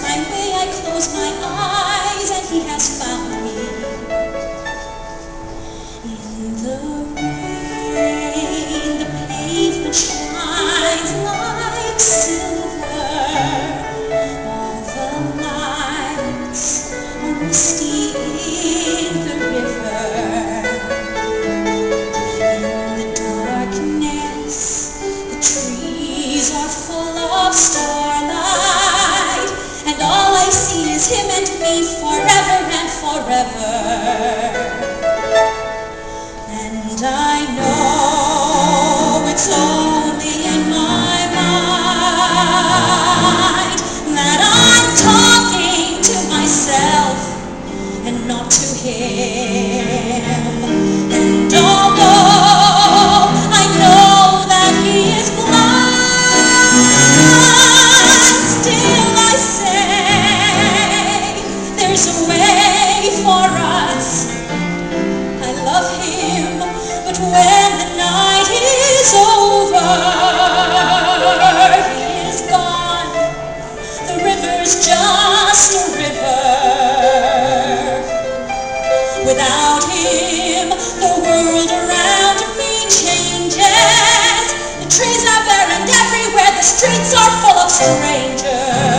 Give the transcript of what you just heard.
My way, I close my eyes, and he has found me. In the rain, the pavement shines like silver. All the lights are misty in the river. In the darkness, the trees are full of starlight. And all I see is him and me forever and forever. And I know it's only in my mind that I'm talking to myself and not to him. And although I know that he is blind, still I say there's a way for us. I love him, but when the night is over, he is gone. The river's just a river. Without him, the world around me changes. The trees are bare and everywhere the streets are full of strangers.